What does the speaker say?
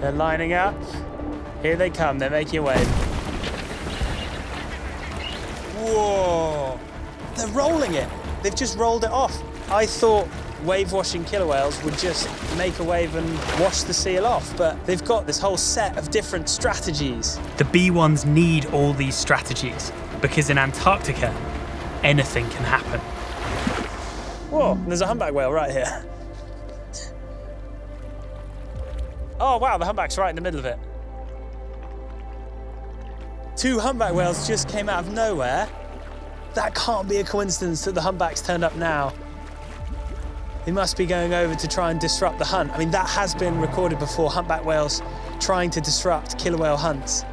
They're lining up. Here they come. They're making a wave. Whoa. They're rolling it. They've just rolled it off. I thought wave-washing killer whales would just make a wave and wash the seal off, but they've got this whole set of different strategies. The B1s need all these strategies because in Antarctica, anything can happen. Whoa, there's a humpback whale right here. Oh wow, the humpback's right in the middle of it. Two humpback whales just came out of nowhere. That can't be a coincidence that the humpbacks turned up now. They must be going over to try and disrupt the hunt. I mean, that has been recorded before, humpback whales trying to disrupt killer whale hunts.